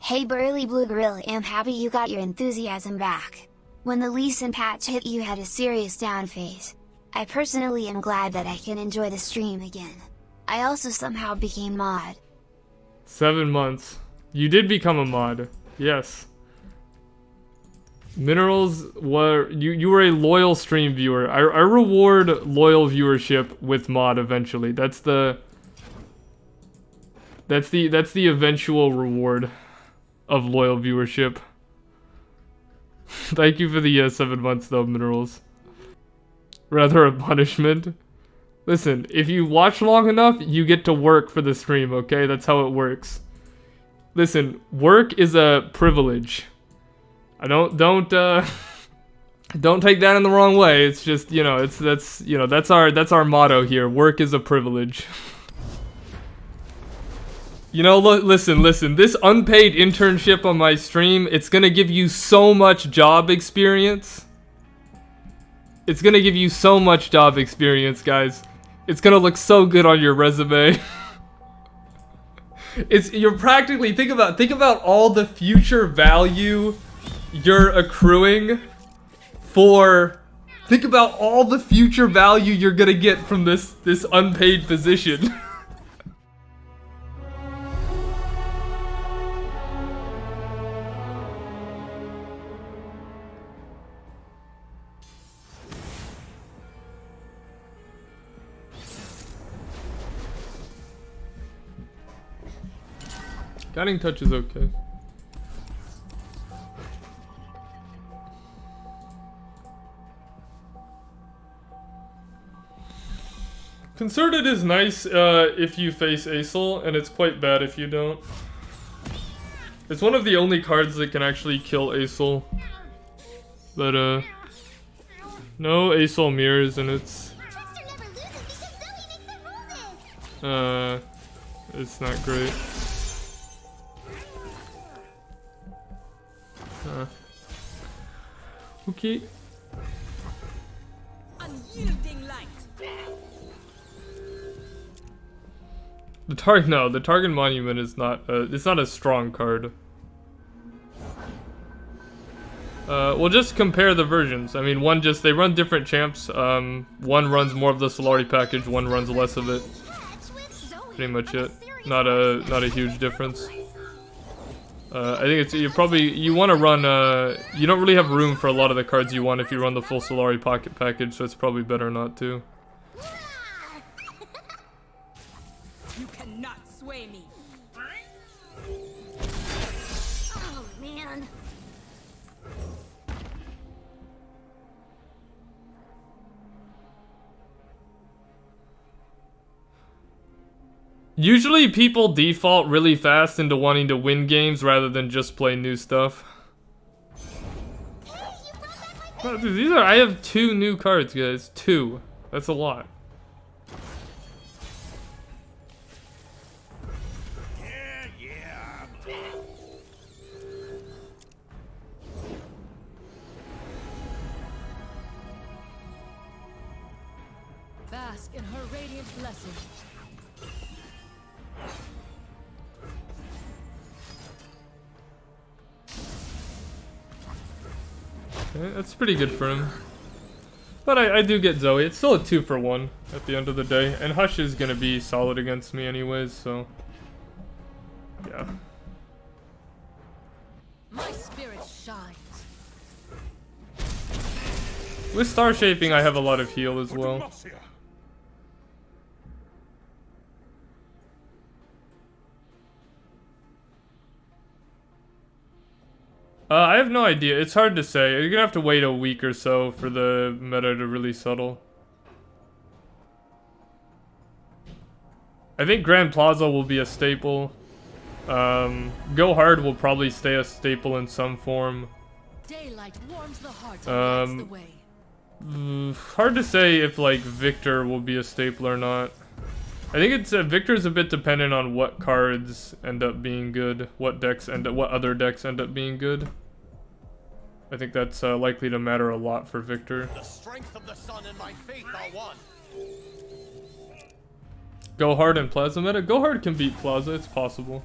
Hey Burly Blue Grill, I'm happy you got your enthusiasm back. When the Leeson patch hit, you had a serious down phase. I personally am glad that I can enjoy the stream again. I also somehow became mod. 7 months. You did become a mod. Yes. Minerals were... You were a loyal stream viewer. I reward loyal viewership with mod eventually. That's the... That's the eventual reward of loyal viewership. Thank you for the 7 months though, Minerals. Rather a punishment. Listen, if you watch long enough, you get to work for the stream, okay? That's how it works. Listen, work is a privilege. Don't take that in the wrong way. It's just, you know, that's our motto here. Work is a privilege. You know, listen, this unpaid internship on my stream, it's gonna give you so much job experience. It's gonna give you so much job experience, guys. It's gonna look so good on your resume. You're practically, think about all the future value you're accruing for, think about all the future value you're gonna get from this unpaid position. Guiding touch is okay. Concerted is nice if you face Acel, and it's quite bad if you don't. It's one of the only cards that can actually kill Acel. But no Acel mirrors in its. It's not great. Okay. The Targon Monument is not it's not a strong card. Well, just compare the versions. I mean, they run different champs. One runs more of the Solari package, one runs less of it. Pretty much it. Not a huge difference. I think it's you want to run you don't really have room for a lot of the cards you want if you run the full Solari pocket package, so it's probably better not to. You cannot sway me. Oh man. Usually people default really fast into wanting to win games rather than just play new stuff. Hey, I have 2 new cards, guys. 2. That's a lot. Bask in her radiant blessing. That's pretty good for him. But I do get Zoe. It's still a 2-for-1 at the end of the day. And Hush is going to be solid against me anyways, so... yeah. My spirit shines. With Star Shaping, I have a lot of heal as well. I have no idea. It's hard to say. You're gonna have to wait a week or so for the meta to really settle. I think Grand Plaza will be a staple. Go Hard will probably stay a staple in some form. Daylight warms the heart and lights the way. Hard to say if like Viktor will be a staple or not. I think it's Viktor's a bit dependent on what cards end up being good, what other decks end up being good. I think that's likely to matter a lot for Viktor. The strength of the sun and my faith are one. Go Hard and Plaza meta. Go Hard can beat Plaza. It's possible.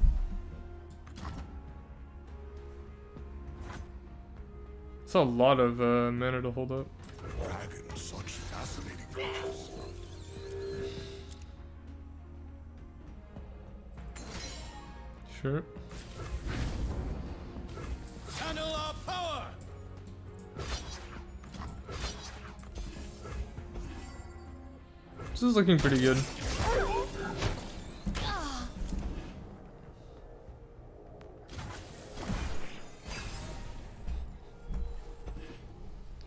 That's a lot of mana to hold up. Dragon, such fascinating creatures. Sure. Channel our power. This is looking pretty good.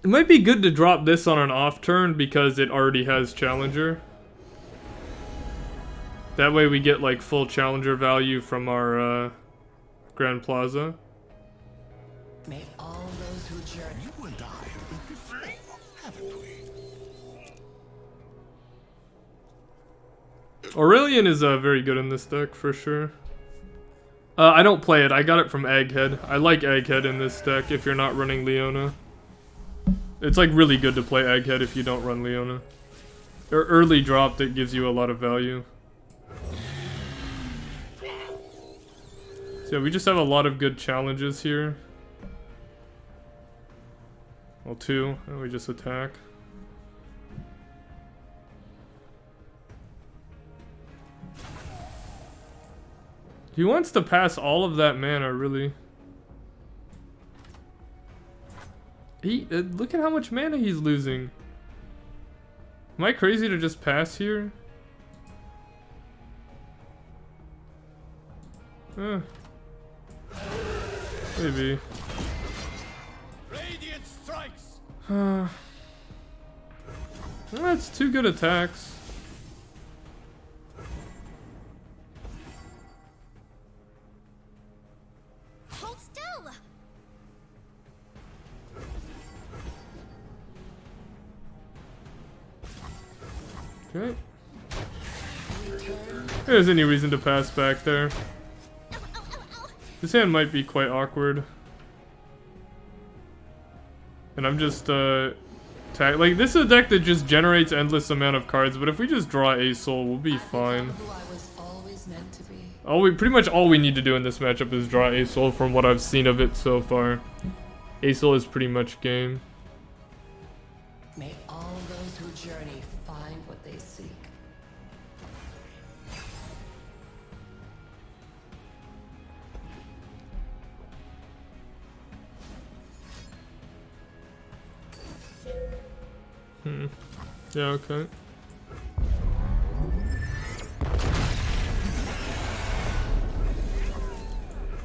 It might be good to drop this on an off turn because it already has Challenger. That way we get like full Challenger value from our Grand Plaza. May all those who journey. You and I have been befriended, haven't we? Aurelion is very good in this deck for sure. I don't play it. I got it from Egghead. I like Egghead in this deck if you're not running Leona. It's like really good to play Egghead if you don't run Leona. Or early drop that gives you a lot of value. So yeah, we just have a lot of good challenges here. Well, two, and we just attack. He wants to pass all of that mana, really. He, look at how much mana he's losing. Am I crazy to just pass here? Maybe. Radiant Strikes. That's two good attacks. Hold still. Okay. There's any reason to pass back there. This hand might be quite awkward. And I'm just, like, this is a deck that just generates endless amount of cards, but if we just draw a soul, we'll be fine. Pretty much all we need to do in this matchup is draw a soul from what I've seen of it so far. A soul is pretty much game. May all those who journey find what they seek. Yeah, okay.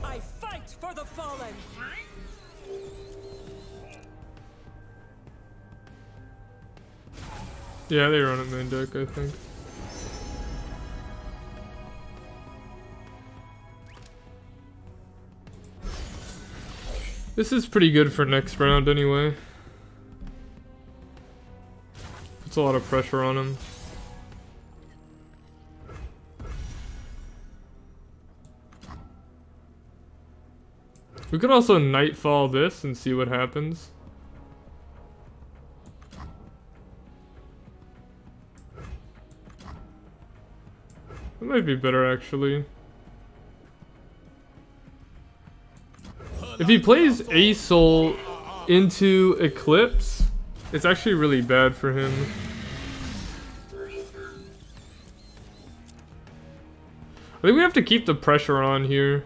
I fight for the fallen. Yeah, they run it main deck, I think. This is pretty good for next round anyway. It's a lot of pressure on him. We could also Nightfall this and see what happens. That might be better actually. If he plays a soul into Eclipse, it's actually really bad for him. I think we have to keep the pressure on here.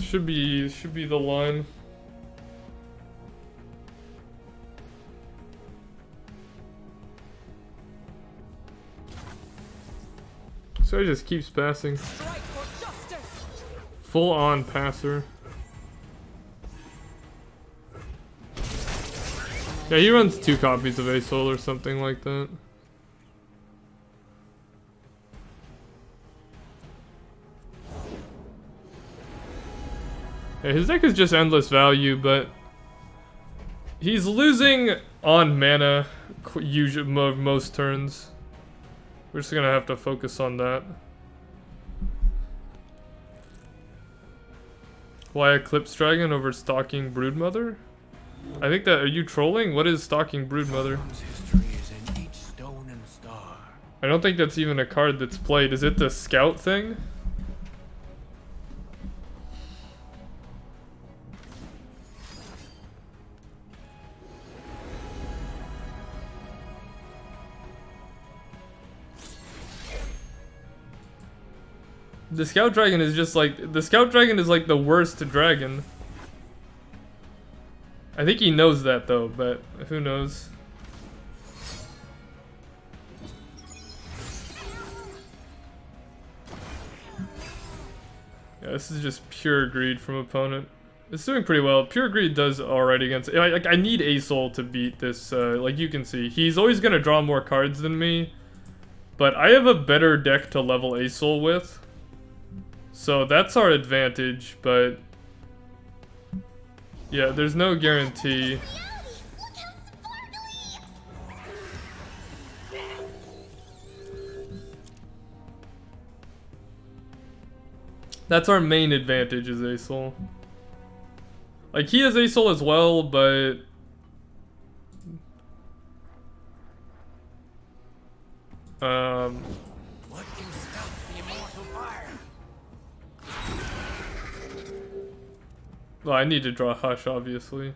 Should be the line. So he just keeps passing. Full on passer. Yeah, he runs two copies of Ace Soul or something like that. Yeah, his deck is just endless value, but he's losing on mana usually most turns. We're just gonna have to focus on that. Why Eclipse Dragon over Stalking Broodmother? I think that, are you trolling? What is Stalking Broodmother? I don't think that's even a card that's played. Is it the scout thing? The scout dragon is just like, the scout dragon is like the worst dragon. I think he knows that though, but who knows? Yeah, this is just pure greed from opponent. It's doing pretty well. Pure greed does alright against. I need Asol to beat this. Like you can see, he's always gonna draw more cards than me, but I have a better deck to level Asol with. So that's our advantage, but yeah, there's no guarantee. That's our main advantage is Asol. Like he has Asol as well, but well, I need to draw Hush, obviously.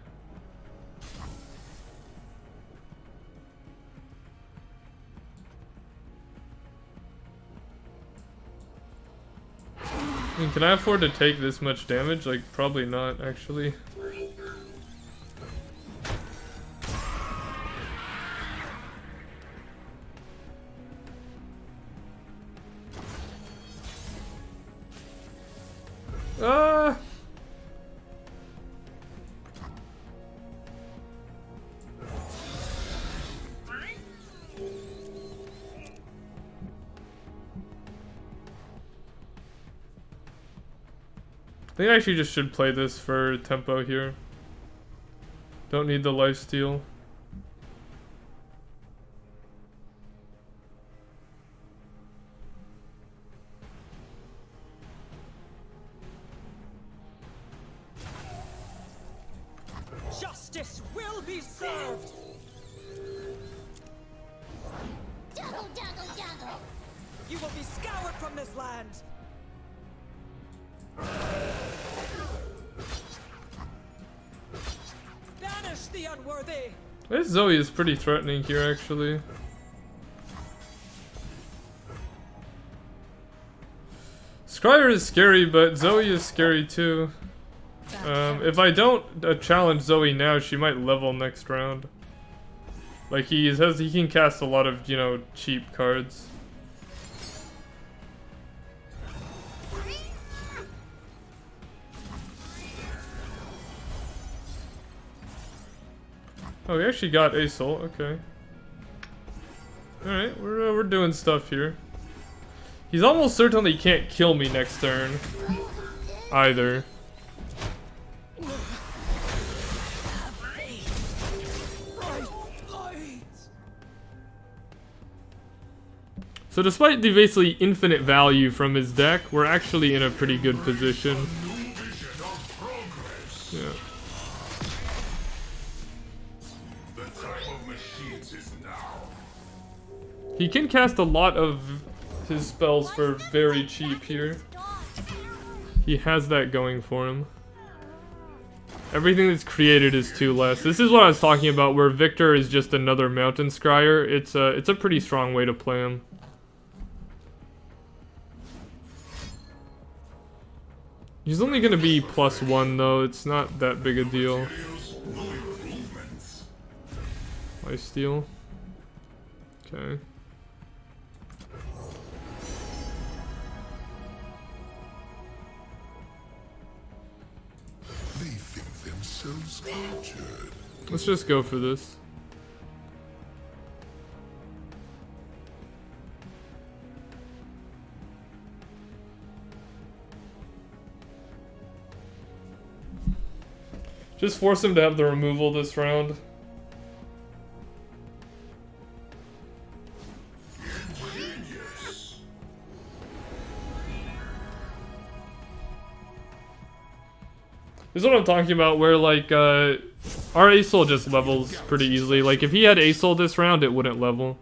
I mean, can I afford to take this much damage? Like, probably not, actually. I think I actually just should play this for tempo here. Don't need the lifesteal. Justice will be served. Duggle, duggle, duggle. You will be scoured from this land. The unworthy. This Zoe is pretty threatening here, actually. Scryer is scary, but Zoe is scary too. If I don't challenge Zoe now, she might level next round. Like he can cast a lot of, you know, cheap cards. Oh, we actually got Asol, okay. Alright, we're doing stuff here. He's almost certainly can't kill me next turn. Either. So despite the basically infinite value from his deck, we're actually in a pretty good position. Yeah. He can cast a lot of his spells for very cheap here. He has that going for him. Everything that's created is 2 less. This is what I was talking about, where Viktor is just another Mountain Scryer. It's a pretty strong way to play him. He's only going to be +1 though. It's not that big a deal. Lifesteal. Okay. Let's just go for this. Just force him to have the removal this round. This is what I'm talking about, where like our Asol just levels pretty easily. Like if he had Asol this round, it wouldn't level.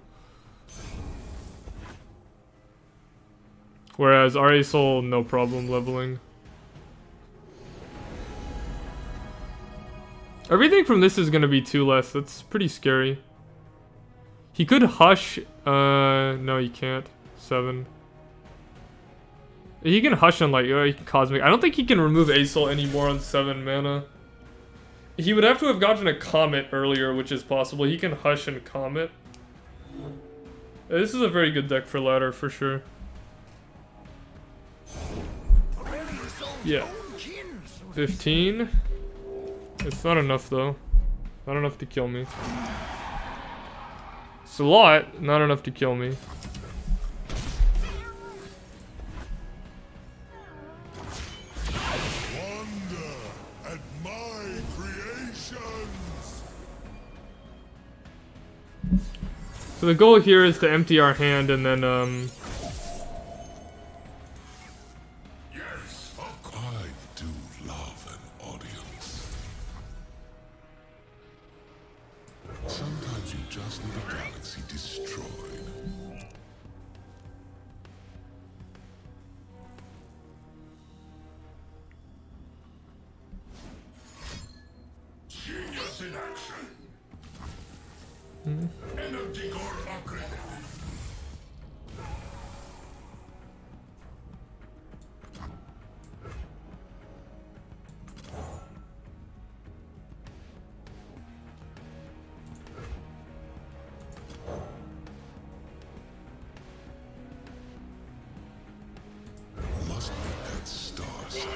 Whereas Aurelion Sol, no problem leveling. Everything from this is going to be 2 less. That's pretty scary. He could Hush. No, he can't. 7. He can Hush on, like, Cosmic. I don't think he can remove Aurelion Sol anymore on 7 mana. He would have to have gotten a Comet earlier, which is possible. He can Hush and Comet. This is a very good deck for ladder, for sure. Yeah. 15. It's not enough, though. Not enough to kill me. It's a lot. Not enough to kill me. So the goal here is to empty our hand and then, Yes, I do love an audience. Sometimes you just need a galaxy destroyed. Genius in action. Must make that star sound.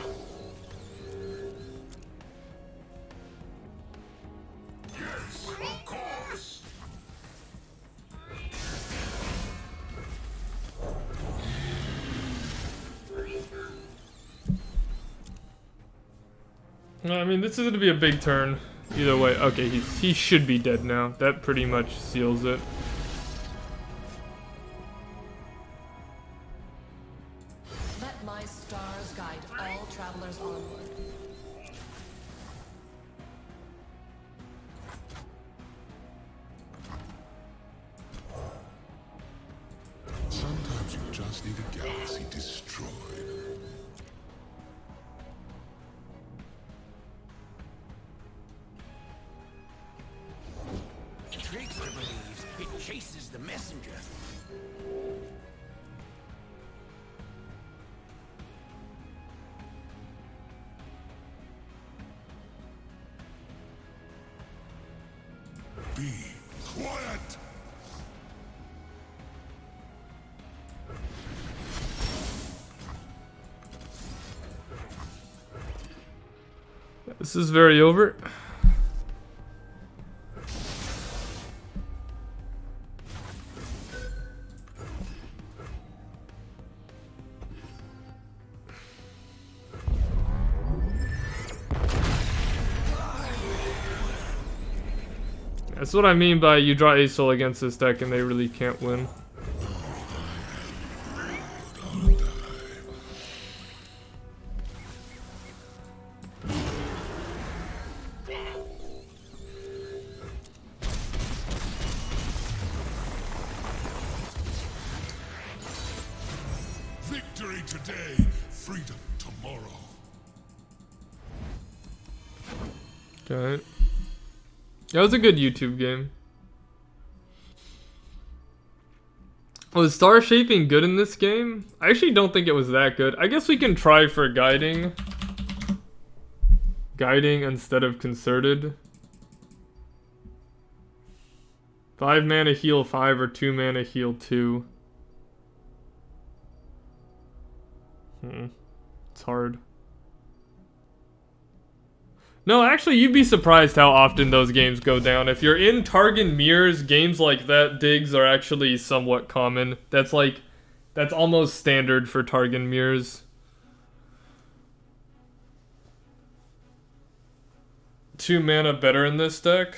Yes, of course. I mean, this is going to be a big turn. Either way, okay, he should be dead now. That pretty much seals it. Let my stars guide all travelers onward. Sometimes you just need a galaxy destroyed. It tricks the believes, it chases the messenger. Be quiet. This is very over. That's what I mean by you draw Aurelion Sol against this deck and they really can't win. Victory today, freedom tomorrow. Okay. That was a good YouTube game. Was Star Shaping good in this game? I actually don't think it was that good. I guess we can try for Guiding. Guiding instead of Concerted. 5 mana heal 5 or 2 mana heal 2. It's hard. No, actually, you'd be surprised how often those games go down. If you're in Targon mirrors, games like that, digs are actually somewhat common. That's like, that's almost standard for Targon mirrors. 2 mana better in this deck.